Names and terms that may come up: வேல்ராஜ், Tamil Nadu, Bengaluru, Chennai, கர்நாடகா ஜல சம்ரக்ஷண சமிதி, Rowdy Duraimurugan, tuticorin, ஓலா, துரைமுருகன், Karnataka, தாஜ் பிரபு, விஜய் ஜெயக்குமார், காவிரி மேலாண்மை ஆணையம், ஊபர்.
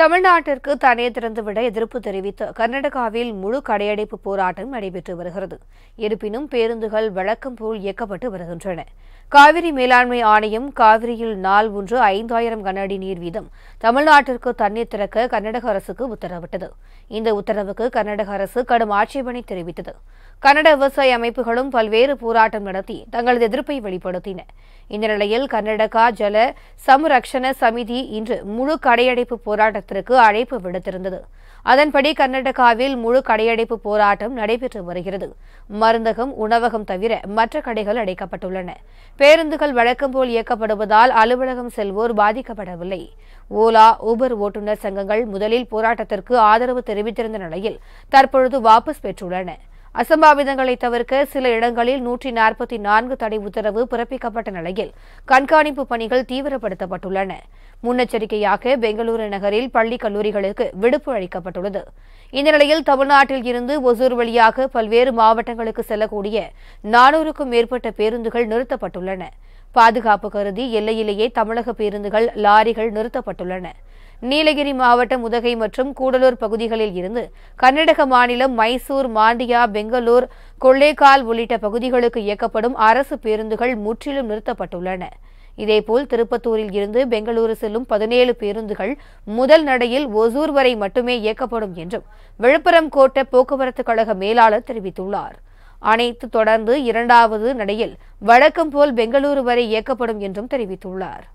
தமிழ்நாட்டிற்கு தனியே திறந்துவிட எதிர்ப்பு தெரிவித்து கர்நாடகாவில் முழு கடையடைப்பு போராட்டம் நடைபெற்று வருகிறது. இருப்பினும் பேருந்துகள் வழக்கம் போல் இயக்கப்பட்டு வருகின்றன. காவிரி மேலாண்மை ஆணையம் காவிரியில் நாள் ஒன்று 5000 கனஅடி நீர் வீதம் தமிழ்நாட்டிற்கு தண்ணீர் திறக்க கர்நாடக அரசுக்கு உத்தரவிட்டது. இந்த உத்தரவுக்கு கர்நாடக அரசு கடும் ஆட்சேபனை தெரிவித்தது. கன்னட விவசாய அமைப்புகளும் பல்வேறு போராட்டம் நடத்தி தங்களது எதிர்ப்பை வெளிப்படுத்தின. இந்த நிலையில் கர்நாடகா ஜல சம்ரக்ஷண சமிதி இன்று முழு கடையடைப்பு போராட்டத்திற்கு அழைப்பு விடுத்திருந்தது. அதன்படி கர்நாடகாவில் முழு கடையடைப்பு போராட்டம் நடைபெற்று வருகிறது. மருந்தகம், உணவகம் தவிர மற்ற கடைகள் அடைக்கப்பட்டுள்ளன. பேருந்துகள் வழக்கம் போல் இயக்கப்படுவதால் அலுவலகம் செல்வோர் பாதிக்கப்படவில்லை. ஓலா, ஊபர் ஓட்டுநர் சங்கங்கள் முதலில் போராட்டத்திற்கு ஆதரவு தெரிவித்திருந்த நிலையில் தற்பொழுது வாபஸ் பெற்றுள்ளன. அசம்பாவிதங்களை தவிர்க்க சில இடங்களில் 144 தடை உத்தரவு பிறப்பிக்கப்பட்ட நிலையில் கண்காணிப்பு பணிகள் தீவிரப்படுத்தப்பட்டுள்ளன. முன்னெச்சரிக்கையாக பெங்களூரு நகரில் பள்ளி கல்லூரிகளுக்கு விடுப்பு அளிக்கப்பட்டுள்ளது. இந்த நிலையில் தமிழ்நாட்டில் இருந்து ஒசூர் வழியாக பல்வேறு மாவட்டங்களுக்கு செல்லக்கூடிய 400க்கும் மேற்பட்ட பேருந்துகள் நிறுத்தப்பட்டுள்ளன. பாதுகாப்பு கருதி எல்லையிலேயே தமிழக பேருந்துகள், லாரிகள் நிறுத்தப்பட்டுள்ளன. நீலகிரி மாவட்டம் உதகை மற்றும் கூடலூர் பகுதிகளில் இருந்து கர்நாடக மாநிலம் மைசூர், மாண்டியா, பெங்களூர், கொள்ளைக்கால் உள்ளிட்ட பகுதிகளுக்கு இயக்கப்படும் அரசு பேருந்துகள் முற்றிலும் நிறுத்தப்பட்டுள்ளன. இதேபோல் திருப்பத்தூரில் இருந்து பெங்களூரு செல்லும் 17 பேருந்துகள் முதல் நடையில் ஒசூர் வரை மட்டுமே இயக்கப்படும் என்றும் விழுப்புரம் கோட்ட போக்குவரத்து கழக மேலாளர் தெரிவித்துள்ளார். அனைத்து தொடர்ந்து 2வது நடையில் வழக்கம் போல் பெங்களூரு வரை இயக்கப்படும் என்றும் தெரிவித்துள்ளார்.